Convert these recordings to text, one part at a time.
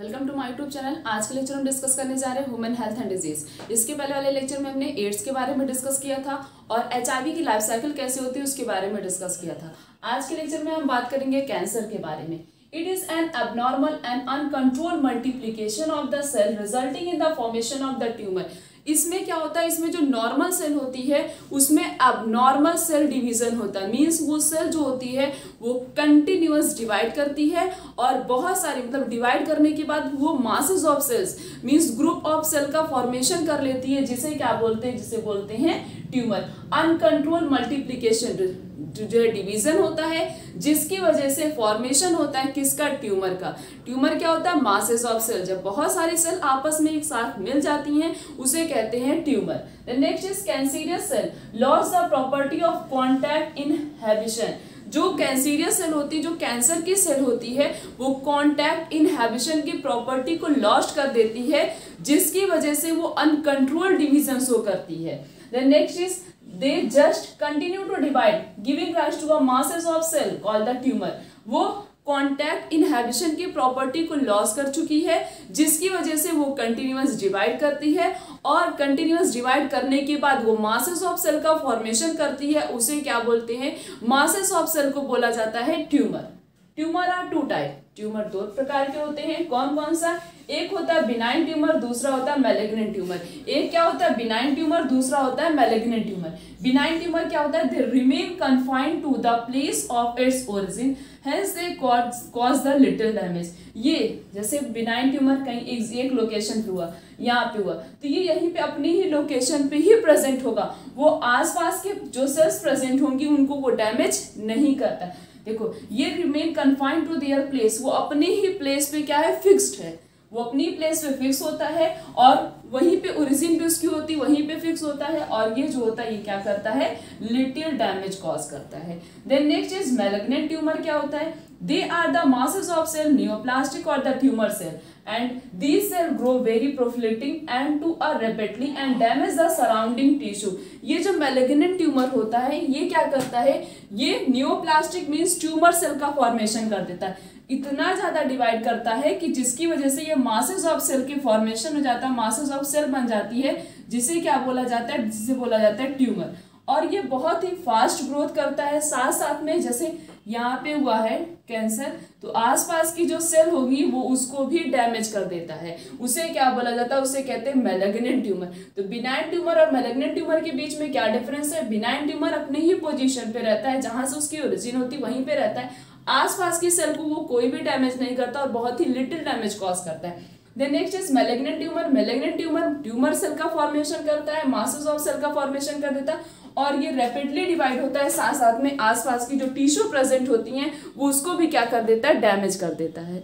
Welcome to my YouTube channel. आज के lecture हम डिस्कस करने जा रहे हैं वुमेन हेल्थ एंड डिजीज। इसके पहले वाले लेक्चर में हमने एड्स के बारे में डिस्कस किया था और एचआईवी की लाइफ साइकिल कैसे होती है उसके बारे में डिस्कस किया था। आज के लेक्चर में हम बात करेंगे कैंसर के बारे में। It is an abnormal and uncontrolled multiplication of the cell resulting in the formation of the tumour. इसमें क्या होता है, इसमें जो नॉर्मल सेल होती है उसमें अबनॉर्मल सेल डिवीज़न होता है। मीन्स वो सेल जो होती है वो कंटिन्यूअस डिवाइड करती है और बहुत सारी मतलब डिवाइड करने के बाद वो masses of cells means group of cell का फॉर्मेशन कर लेती है, जिसे क्या बोलते हैं, जिसे बोलते हैं ट्यूमर। अनकंट्रोल मल्टीप्लीकेशन जो डिवीज़न होता है जिसकी वजह से फॉर्मेशन होता है किसका, ट्यूमर का। ट्यूमर क्या होता है, मासेस ऑफ सेल। जब बहुत सारी सेल आपस में एक साथ मिल जाती हैं उसे कहते हैं tumour. The next is cancerous cell loss the property of contact inhibition. जो कैंसीरियस सेल होती है, जो कैंसर की सेल होती है, वो कॉन्टैक्ट इनहैबिशन की प्रॉपर्टी को लॉस्ट कर देती है, जिसकी वजह से वो अनकंट्रोल्ड डिवीजन शो करती है। The next is they just continue to divide giving rise to a masses of cell called the tumour. वो कॉन्टैक्ट इनहैबिशन की प्रॉपर्टी को लॉस कर चुकी है, जिसकी वजह से वो कंटिन्यूअस डिवाइड करती है और कंटिन्यूअस डिवाइड करने के बाद वो मासेस ऑफ सेल का फॉर्मेशन करती है, उसे क्या बोलते हैं, मासेस ऑफ सेल को बोला जाता है tumour. Tumour are two type, tumour दो प्रकार के होते हैं। कौन कौन सा, एक होता है बिनाइन ट्यूमर, दूसरा होता है मैलिग्नेंट ट्यूमर। एक क्या होता है बिनाइन ट्यूमर, दूसरा होता है मैलिग्नेंट ट्यूमर। बिनाइन ट्यूमर क्या होता है, they remain confined to the place of its origin, hence they cause the little damage. ये जैसे बिनाइन ट्यूमर कहीं एक लोकेशन पे हुआ, यहाँ पे हुआ, तो ये यहीं पे अपनी ही लोकेशन पे ही प्रेजेंट होगा। वो आसपास के जो सेल्स प्रेजेंट होंगी उनको वो डैमेज नहीं करता। देखो ये remain confined to their place, वो अपने ही प्लेस पे क्या है, फिक्स्ड है। वो अपनी प्लेस पे फिक्स होता है और वहीं पे ओरिजिन भी उसकी होती है, वहीं पे फिक्स होता है। और ये जो होता है ये क्या करता है, लिटिल डैमेज कॉज करता है। Then next is malignant tumour. क्या होता है, they are the masses of cell neoplastic और the tumour cell and these cell grow very proliferating and to a rapidly and damage the surrounding tissue. ये जो malignant tumour होता है ये क्या करता है, ये नियोप्लास्टिक मीन्स ट्यूमर सेल का फॉर्मेशन कर देता है। इतना ज़्यादा डिवाइड करता है कि जिसकी वजह से ये मासेस ऑफ सेल के फॉर्मेशन हो जाता है, मासेस ऑफ सेल बन जाती है, जिसे क्या बोला जाता है, जिसे बोला जाता है ट्यूमर। और ये बहुत ही फास्ट ग्रोथ करता है। साथ साथ में जैसे यहाँ पे हुआ है कैंसर तो आसपास की जो सेल होगी वो उसको भी डैमेज कर देता है, उसे क्या बोला जाता है, उसे कहते हैं मैलिग्नेंट ट्यूमर। तो बिनाइन ट्यूमर और मैलिग्नेंट ट्यूमर के बीच में क्या डिफरेंस है, बिनाइन ट्यूमर अपने ही पोजीशन पे रहता है, जहाँ से उसकी ओरिजिन होती वहीं पे रहता है, आसपास की सेल को वो कोई भी डैमेज नहीं करता और बहुत ही लिटिल डैमेज कॉज करता है। Then next is malignant tumour. Malignant tumour tumour cell का फॉर्मेशन करता है, मासेस ऑफ सेल का फॉर्मेशन कर देता है और ये रैपिडली डिवाइड होता है। साथ साथ में आसपास की जो टिश्यू प्रेजेंट होती हैं वो उसको भी क्या कर देता है, डैमेज कर देता है।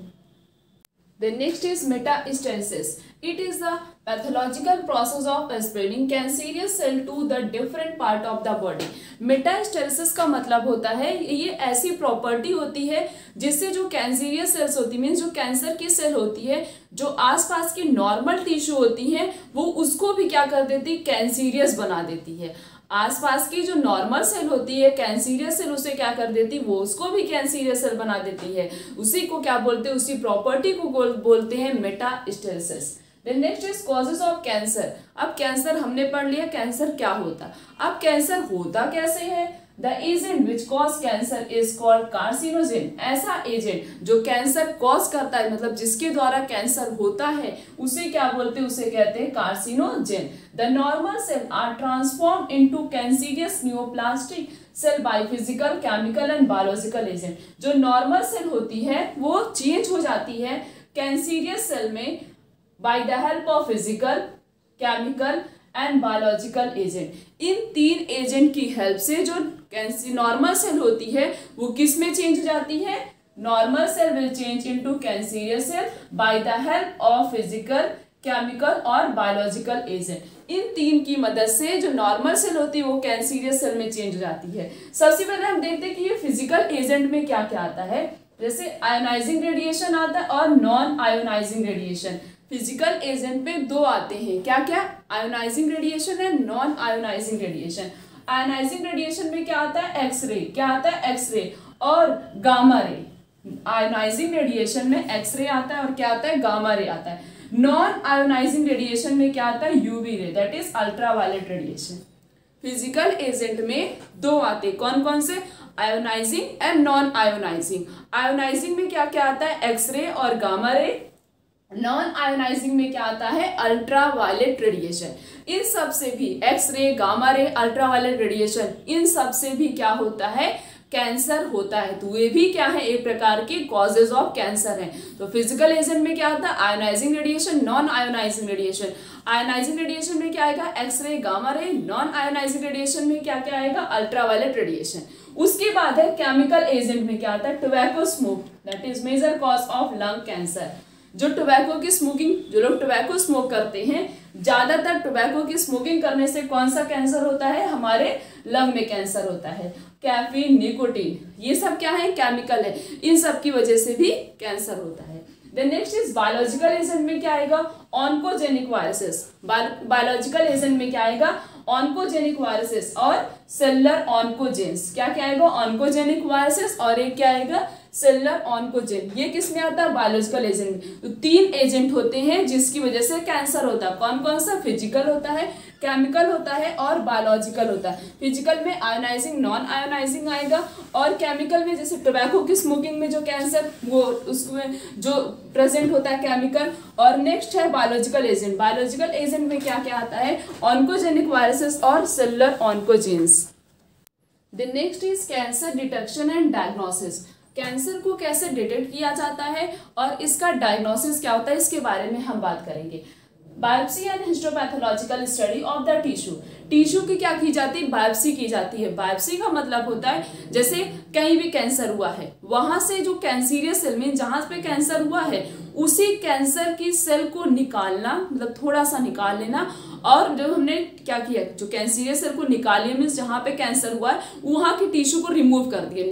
Then next is metastasis. It is the pathological process of spreading cancerous cell to the different part of the body. Metastasis का मतलब होता है ये ऐसी प्रॉपर्टी होती है जिससे जो कैंसीरियस सेल्स होती है मीन्स जो कैंसर की सेल होती है जो आसपास की नॉर्मल टिश्यू होती है वो उसको भी क्या कर देती है, कैंसीरियस बना देती है। आसपास की जो नॉर्मल सेल होती है कैंसीरियस सेल उसे क्या कर देती है, वो उसको भी कैंसीरियस सेल बना देती है। उसी को क्या बोलते हैं, उसी प्रॉपर्टी को बोलते हैं metastasis. Then next is causes of cancer. अब कैंसर हमने पढ़ लिया, कैंसर क्या होता, अब कैंसर होता कैसे है। The agent which cause cancer is called carcinogen. ऐसा एजेंट जो कैंसर कॉज करता है मतलब जिसके द्वारा कैंसर होता है उसे क्या बोलते हैं, उसे कहते हैं carcinogen. The normal cell are transform into cancerous neoplastic cell by physical chemical and biological agent. जो नॉर्मल सेल होती है वो चेंज हो जाती है कैंसीरियस सेल में by the help of physical chemical and biological agent. इन तीन एजेंट की हेल्प से जो कैंसर नॉर्मल सेल होती है वो किस में चेंज हो जाती है, normal cell will change into cancerous cell by the help of physical chemical और बायोलॉजिकल एजेंट। इन तीन की मदद से जो नॉर्मल सेल होती है वो कैंसीरियस सेल में चेंज हो जाती है। सबसे पहले हम देखते हैं कि ये फिजिकल एजेंट में क्या क्या आता है। जैसे आयोनाइजिंग रेडिएशन आता है और non ionizing radiation. Physical agent में दो आते हैं, क्या क्या, आयोनाइजिंग रेडिएशन है, non ionizing radiation. Ionizing radiation में क्या आता है, एक्सरे, क्या आता है, एक्सरे और गामा रे। आयोनाइजिंग रेडिएशन में एक्सरे आता है और क्या आता है, गामा रे आता है। नॉन आयोनाइजिंग रेडिएशन में क्या आता है, UV ray, that is ultraviolet radiation. Physical agent में दो आते, कौन कौन से, ionising and non ionising. Ionising में क्या क्या आता है, एक्सरे और गामा रे। नॉन आयोनाइजिंग में क्या आता है, अल्ट्रावायलेट रेडिएशन। इन सब से भी x ray, gamma ray, ultraviolet radiation, इन सब से भी क्या होता है, कैंसर होता है। तो ये भी क्या है, एक प्रकार के कॉजेज ऑफ कैंसर हैं। तो फिजिकल एजेंट में क्या आता है, ionizing radiation, non ionizing radiation. Ionizing radiation में क्या आएगा, x ray, gamma ray. Non ionizing radiation में क्या क्या आएगा, अल्ट्रावायलेट रेडिएशन। उसके बाद है केमिकल एजेंट में क्या आता है, tobacco smoke, that is major cause of lung cancer. जो टोबैको की स्मोकिंग, जो लोग टोबैको स्मोक करते हैं, ज़्यादातर टोबैको की स्मोकिंग करने से कौन सा कैंसर होता है, हमारे लंग में कैंसर होता है। कैफीन, निकोटीन, ये सब क्या है, केमिकल है, इन सब की वजह से भी कैंसर होता है। Then next is biological agent में क्या आएगा, ऑनकोजेनिक वायरसेस। बायोलॉजिकल एजेंट में क्या आएगा, ऑनकोजेनिक वायरसेस और सेलुलर ऑनकोजेंस। क्या क्या आएगा, ऑनकोजेनिक वायरसेस और एक क्या आएगा, सेलुलर ऑनकोजेन। ये किस में आता है, बायोलॉजिकल एजेंट। तो तीन एजेंट होते हैं जिसकी वजह से कैंसर होता है। कौन कौन सा, फिजिकल होता है, केमिकल होता है और बायोलॉजिकल होता है। फिजिकल में आयोनाइजिंग, नॉन आयोनाइजिंग आएगा, और केमिकल में जैसे टोबैको की स्मोकिंग में जो कैंसर वो उसमें जो प्रेजेंट होता है केमिकल। और नेक्स्ट है बायोलॉजिकल एजेंट। बायोलॉजिकल एजेंट में क्या क्या आता है, ऑनकोजेनिक वायरसेस और cellular oncogenes. Then next is cancer detection and diagnosis. Cancer को कैसे डिटेक्ट किया जाता है और इसका डायग्नोसिस क्या होता है, इसके बारे में हम बात करेंगे। Biopsy and histopathological study of the tissue. Tissue की क्या की जाती है, बायोप्सी की जाती है। बायोप्सी का मतलब होता है जैसे कहीं भी कैंसर हुआ है, वहां से जो कैंसीरियस सेल में जहां पे कैंसर हुआ है उसी कैंसर की सेल को निकालना, मतलब थोड़ा सा निकाल लेना। और जब हमने क्या किया, जो कैंसीरियस सेल को निकालिए मीन्स जहाँ पे कैंसर हुआ है वहाँ के टिश्यू को रिमूव कर दिए,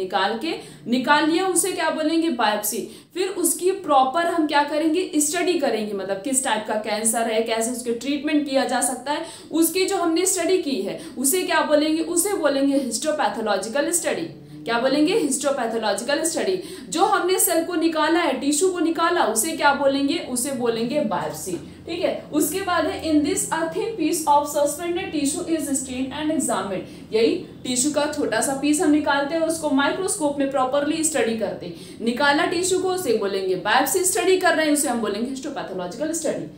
निकाल लिया, उसे क्या बोलेंगे, बायोप्सी। फिर उसकी प्रॉपर हम क्या करेंगे, स्टडी करेंगे, मतलब किस टाइप का कैंसर है, कैसे उसके ट्रीटमेंट किया जा सकता है, उसकी जो हमने स्टडी की है उसे क्या बोलेंगे, उसे बोलेंगे हिस्टोपैथोलॉजिकल स्टडी। क्या बोलेंगे, हिस्टोपैथोलॉजिकल स्टडी। जो हमने सेल को निकाला है, टिश्यू को निकाला, उसे क्या बोलेंगे, उसे बोलेंगे बायोप्सी। ठीक है, उसके बाद है in this a thin piece of suspended tissue is strain and examined. यही टिश्यू का छोटा सा पीस हम निकालते हैं, उसको माइक्रोस्कोप में प्रॉपरली स्टडी करते हैं। निकाला टिश्यू को, उसे बोलेंगे बायोप्सी। स्टडी कर रहे हैं उसे हम बोलेंगे हिस्टोपैथोलॉजिकल स्टडी।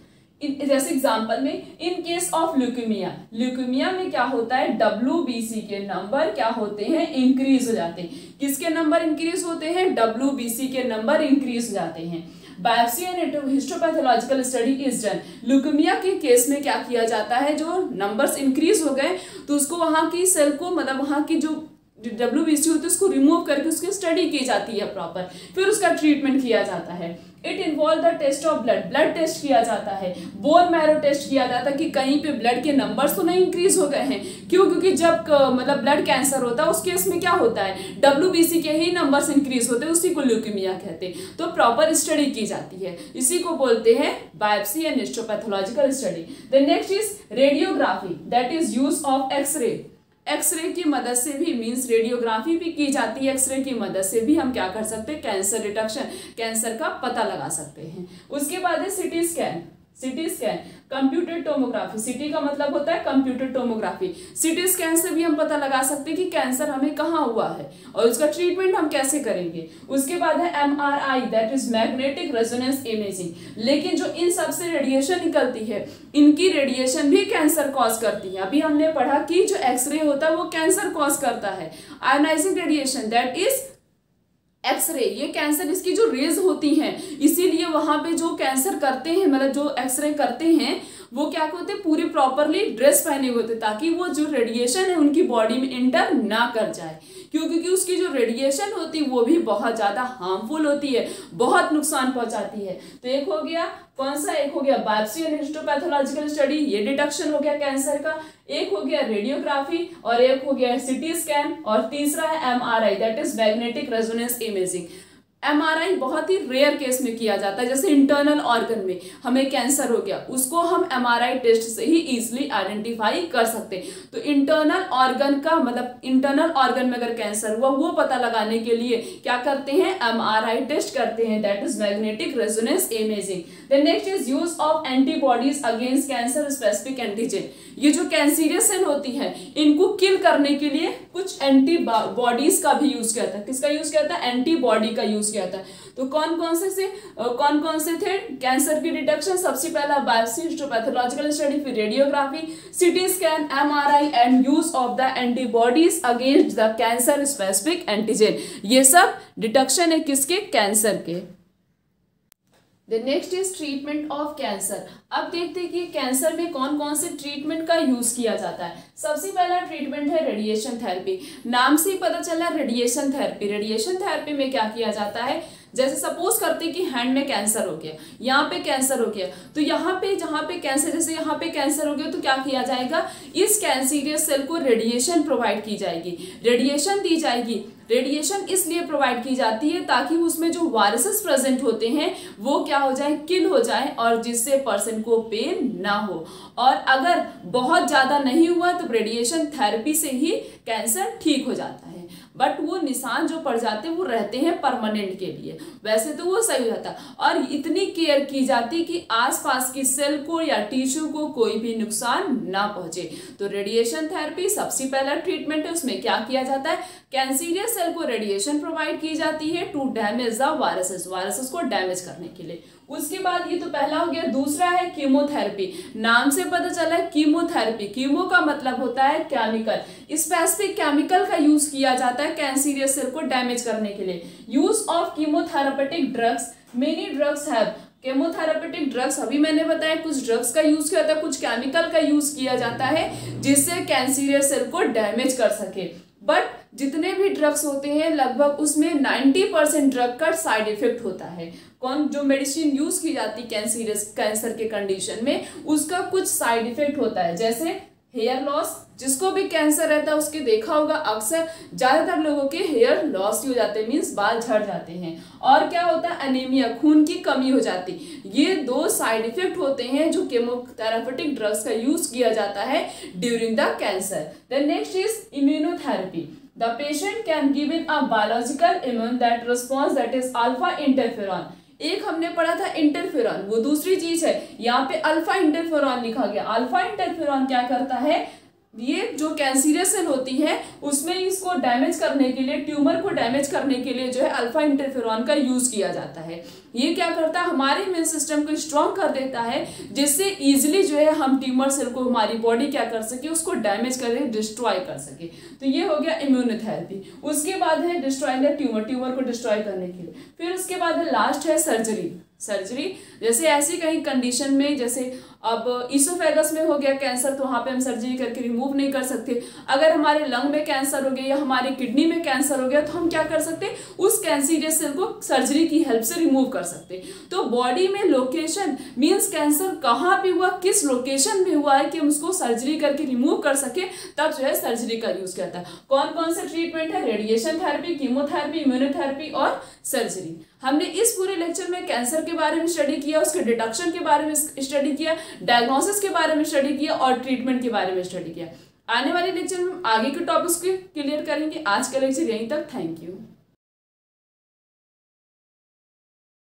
जैसे एग्जाम्पल में in case of leukaemia, leukaemia में क्या होता है, WBC के नंबर क्या होते हैं, इंक्रीज हो जाते हैं। किसके नंबर इंक्रीज होते हैं, WBC के नंबर इंक्रीज हो जाते हैं। Biopsy and histopathological study is done. Leukaemia के केस में क्या किया जाता है, जो नंबर्स इंक्रीज हो गए तो उसको वहाँ की सेल को, मतलब वहाँ की जो WBC होती है उसको रिमूव करके उसकी स्टडी की जाती है प्रॉपर, फिर उसका ट्रीटमेंट किया जाता है। It involve the test of blood, blood test किया जाता है। बोन मैरो टेस्ट किया जाता है कि कहीं पे ब्लड के नंबर्स तो नहीं इंक्रीज हो गए हैं, क्यों, क्योंकि जब मतलब ब्लड कैंसर होता है उस केस में क्या होता है, WBC के ही नंबर्स इंक्रीज होते हैं, उसी को ल्यूकेमिया कहते हैं। तो प्रॉपर स्टडी की जाती है, इसी को बोलते हैं biopsy and histopathological study. The next is radiography, that is use of x ray. X ray की मदद से भी मीन्स रेडियोग्राफी भी की जाती है, एक्सरे की मदद से भी हम क्या कर सकते हैं, कैंसर डिटेक्शन, कैंसर का पता लगा सकते हैं। उसके बाद है CT scan. CT scan, computer tomography, CT का मतलब होता है कंप्यूटर टोमोग्राफी। सिटी स्कैन से भी हम पता लगा सकते हैं कि कैंसर हमें कहाँ हुआ है और उसका ट्रीटमेंट हम कैसे करेंगे। उसके बाद है MRI, that is magnetic resonance imaging. लेकिन जो इन सब से रेडिएशन निकलती है, इनकी रेडिएशन भी कैंसर कॉज करती है। अभी हमने पढ़ा कि जो एक्सरे होता है वो कैंसर कॉज करता है। Ionizing radiation, that is x ray, ये कैंसर, इसकी जो रेज होती हैं, इसीलिए वहाँ पे जो कैंसर करते हैं, मतलब जो एक्सरे करते हैं, वो क्या होते हैं, पूरी प्रॉपरली ड्रेस पहने होते, ताकि वो जो रेडिएशन है उनकी बॉडी में इंटर ना कर जाए, क्योंकि उसकी जो रेडिएशन होती है वो भी बहुत ज़्यादा हार्मफुल होती है, बहुत नुकसान पहुँचाती है। तो एक हो गया कौन सा, एक हो गया बायोप्सी एंड हिस्टोपैथोलॉजिकल स्टडी, ये डिटेक्शन हो गया कैंसर का। एक हो गया रेडियोग्राफी और एक हो गया सिटी स्कैन और तीसरा है MRI, that is magnetic resonance imaging. MRI बहुत ही रेयर केस में किया जाता है, जैसे इंटरनल ऑर्गन में हमें कैंसर हो गया, उसको हम एमआरआई टेस्ट से ही इजीली आइडेंटिफाई कर सकते हैं। तो इंटरनल ऑर्गन का मतलब इंटरनल ऑर्गन में अगर कैंसर हुआ वो पता लगाने के लिए क्या करते हैं, एमआरआई टेस्ट करते हैं, that is magnetic resonance imaging. Then next is use of antibodies against cancer specific antigen. ये जो कैंसीरियस सेल होती है इनको किल करने के लिए कुछ एंटीबॉडीज का भी यूज करता है। किसका यूज करता है? एंटीबॉडी का यूज किया था। तो कौन कौन से थे कैंसर की डिटेक्शन? सबसे पहला बायोप्सी, हिस्टोपैथोलॉजिकल स्टडी, फिर radiography, CT scan, MRI and use of the antibodies against the cancer specific antigen. ये सब डिटेक्शन है किसके? कैंसर के। Next is treatment of cancer. अब देखते हैं कि कैंसर में कौन कौन से ट्रीटमेंट का यूज किया जाता है। सबसे पहला ट्रीटमेंट है रेडिएशन थेरेपी। नाम से ही पता चला रेडिएशन थेरेपी। रेडिएशन थेरेपी में क्या किया जाता है, जैसे सपोज करते हैं कि हैंड में कैंसर हो गया, यहाँ पे कैंसर हो गया, तो यहाँ पे जहाँ पे कैंसर, जैसे यहाँ पे कैंसर हो गया, तो क्या किया जाएगा, इस कैंसीरियस सेल को रेडिएशन प्रोवाइड की जाएगी, रेडिएशन दी जाएगी। रेडिएशन इसलिए प्रोवाइड की जाती है ताकि उसमें जो वायरसेस प्रेजेंट होते हैं वो क्या हो जाए, किल हो जाए, और जिससे पर्सन को पेन ना हो। और अगर बहुत ज़्यादा नहीं हुआ तो रेडिएशन थेरेपी से ही कैंसर ठीक हो जाता है, बट वो निशान जो पड़ जाते हैं वो रहते हैं परमानेंट के लिए, वैसे तो वो सही हो जाता। और इतनी केयर की जाती कि आसपास की सेल को या टिश्यू को कोई भी नुकसान ना पहुंचे। तो रेडिएशन थेरेपी सबसे पहला ट्रीटमेंट है। उसमें क्या किया जाता है, कैंसीरियस सेल को रेडिएशन प्रोवाइड की जाती है to damage the viruses, viruses को डैमेज करने के लिए। उसके बाद ये तो पहला हो गया। दूसरा है कीमोथेरेपी। नाम से पता चला है कीमोथेरेपी। कीमो का मतलब होता है केमिकल। स्पेसिफिक केमिकल का यूज किया जाता है कैंसीरियस सेल को डैमेज करने के लिए। Use of chemotherapeutic drugs. Many drugs have chemotherapeutic drugs, अभी मैंने बताया कुछ ड्रग्स का यूज किया जाता है, कुछ केमिकल का यूज किया जाता है जिससे कैंसीरियस सेल को डैमेज कर सके। बट जितने भी ड्रग्स होते हैं लगभग उसमें 90% ड्रग का साइड इफेक्ट होता है। कौन जो मेडिसिन यूज की जाती कैंसर के कंडीशन में उसका कुछ साइड इफेक्ट होता है, जैसे हेयर लॉस। जिसको भी कैंसर रहता है उसके देखा होगा अक्सर ज़्यादातर लोगों के हेयर लॉस हो जाते हैं, मीन्स बाल झड़ जाते हैं। और क्या होता है, एनीमिया, खून की कमी हो जाती। ये दो साइड इफेक्ट होते हैं जो केमोथेरापेटिक ड्रग्स का यूज किया जाता है during the cancer. Then next is immunotherapy. The patient can given a biological immune that response that is alpha interferon. एक हमने पढ़ा था इंटरफेरॉन, वो दूसरी चीज है, यहाँ पे अल्फा इंटरफेरॉन लिखा गया। अल्फा इंटरफेरॉन क्या करता है, ये जो कैंसीरियस सेल होती है उसमें इसको डैमेज करने के लिए, ट्यूमर को डैमेज करने के लिए जो है अल्फा इंटरफेरॉन का यूज़ किया जाता है। ये क्या करता है, हमारे इम्यून सिस्टम को स्ट्रॉन्ग कर देता है, जिससे ईजिली जो है हम ट्यूमर सेल को, हमारी बॉडी क्या कर सके, उसको डैमेज करके डिस्ट्रॉय कर सके। तो ये हो गया इम्यूनोथेरेपी। उसके बाद है डिस्ट्रॉइंग द ट्यूमर, ट्यूमर को डिस्ट्रॉय करने के लिए। फिर उसके बाद है लास्ट है सर्जरी। सर्जरी जैसे ऐसी कहीं कंडीशन में, जैसे अब इसोफेगस में हो गया कैंसर तो वहाँ पे हम सर्जरी करके रिमूव नहीं कर सकते। अगर हमारे लंग में कैंसर हो गया या हमारे किडनी में कैंसर हो गया तो हम क्या कर सकते, उस कैंसीरियस सेल को सर्जरी की हेल्प से रिमूव कर सकते। तो बॉडी में लोकेशन मीन्स कैंसर कहाँ पे हुआ, किस लोकेशन में हुआ है कि हम उसको सर्जरी करके रिमूव कर सके, तब जो है सर्जरी का यूज़ करता है। कौन कौन से ट्रीटमेंट है, रेडिएशन थेरेपी, कीमोथेरेपी, इम्यूनोथेरेपी और सर्जरी। हमने इस पूरे लेक्चर में कैंसर के बारे में स्टडी किया, उसके डिटेक्शन के बारे में स्टडी किया, डायग्नोसिस के बारे में स्टडी किया और ट्रीटमेंट के बारे में स्टडी किया। आने वाले लेक्चर में हम आगे के टॉपिक्स को क्लियर करेंगे। आज का लेक्चर यहीं तक। Thank you.